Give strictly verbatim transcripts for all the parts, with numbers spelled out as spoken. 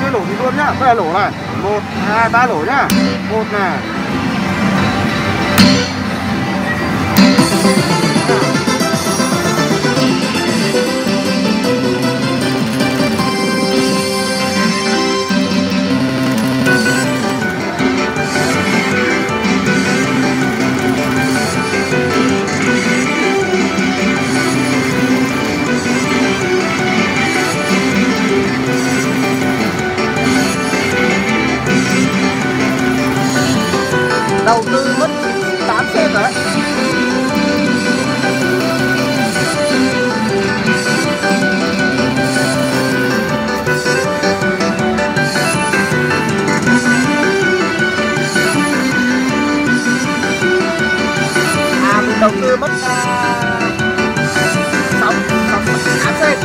chưa lổ thì luôn nhá, đây là lổ này, một hai ba lổ nhá, một này, đầu tư mất tám sen đấy. À mình đầu tư mất sáu sáu tám sen.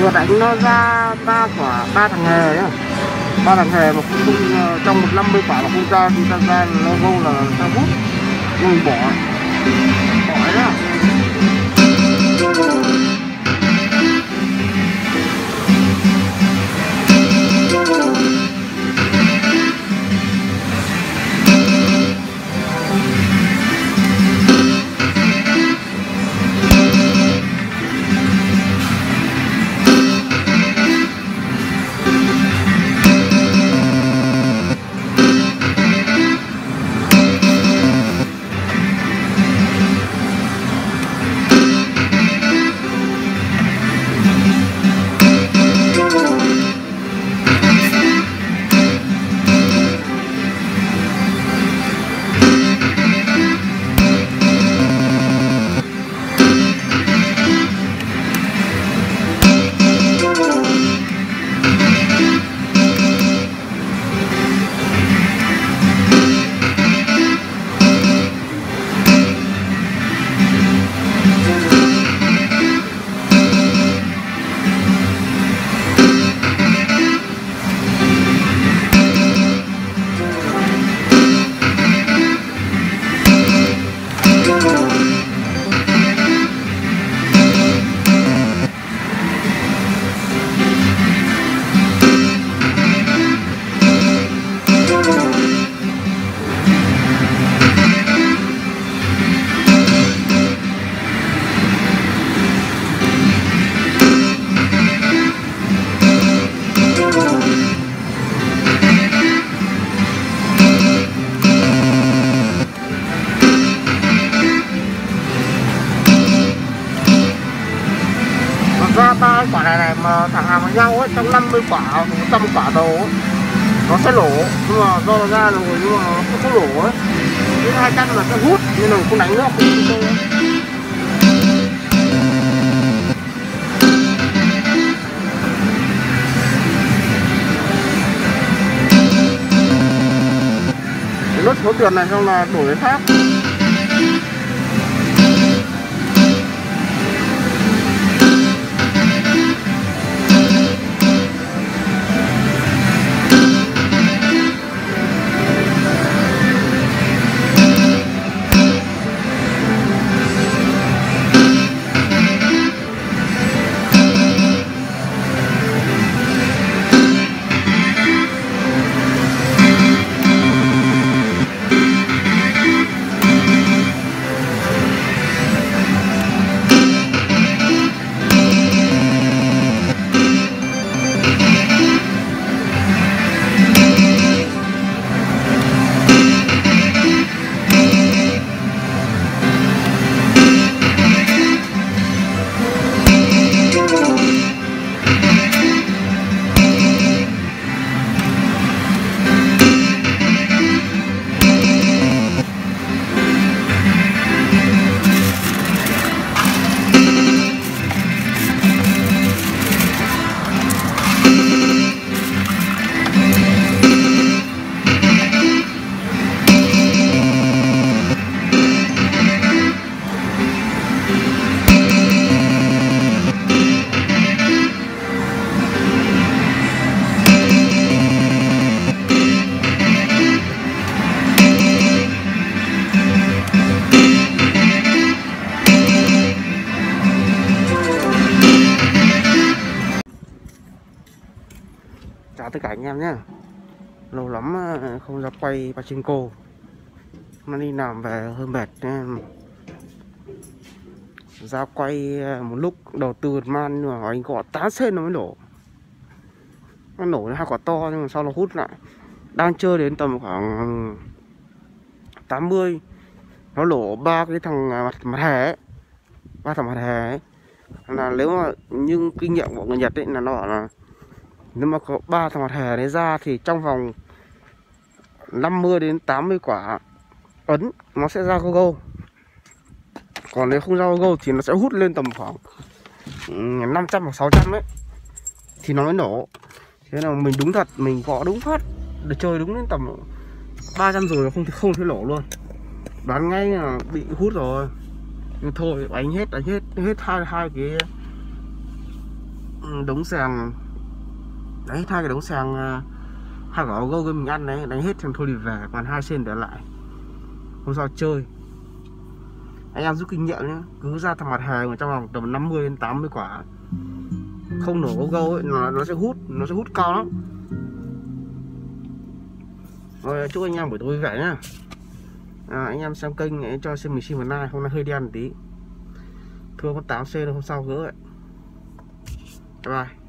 Vừa đánh nó ra ba quả, ba thằng hề nhá, ba thằng hề mà không, không trong một năm mươi quả mà không ra thì ta ra logo là ta hút ngồi bỏ bỏ nhá. rau ấy, trong năm mươi quả, một trăm quả đầu nó sẽ lổ, nhưng mà do nó ra rồi nhưng mà nó không có lổ ấy. Cái hai cắt là nó hút nên là không đánh nó không sâu. Nốt số tiền này xong là đổi cái khác. Chào tất cả anh em nhé. Lâu lắm không ra quay Pachinko. Mà đi làm về hơi mệt nên ra quay một lúc đầu tư man nhưng mà anh có tá sen nó mới nổ. Nó nổ hai quả to nhưng mà sau nó hút lại. Đang chơi đến tầm khoảng tám mươi nó nổ ba cái thằng mặt mặt hè ấy. Ba thằng mặt hè ấy. Là nếu mà nhưng kinh nghiệm của người Nhật ấy là nó bảo là nếu mà có ba thằng mặt hè đấy ra thì trong vòng năm mươi đến tám mươi quả ấn nó sẽ ra go-go. Còn nếu không ra go-go thì nó sẽ hút lên tầm khoảng năm trăm hoặc sáu trăm đấy thì nó mới nổ. Thế là mình đúng thật, mình gõ đúng phát. Để chơi đúng đến tầm ba trăm rồi nó không không thể nổ luôn. Đoán ngay là bị hút rồi. Nhưng thôi đánh hết, đánh hết, hết hai hai cái đống sàng. Đấy, hai cái đống sàng, hai quả go-go mình ăn đấy, đánh hết xong thôi thì về, còn hai sen để lại. Không sao chơi. Anh em giúp kinh nghiệm nhé, cứ ra thằng mặt hè mà trong vòng tầm năm mươi đến tám mươi quả. Không nổ go-go ấy, nó, nó sẽ hút, nó sẽ hút cao lắm. Rồi, chúc anh em buổi tối vui vẻ nhá. À, anh em xem kênh ấy, cho xem mình xin một like, hôm nay hơi đen một tí. Thua con tám sen hôm sau gỡ ấy. Bye bye.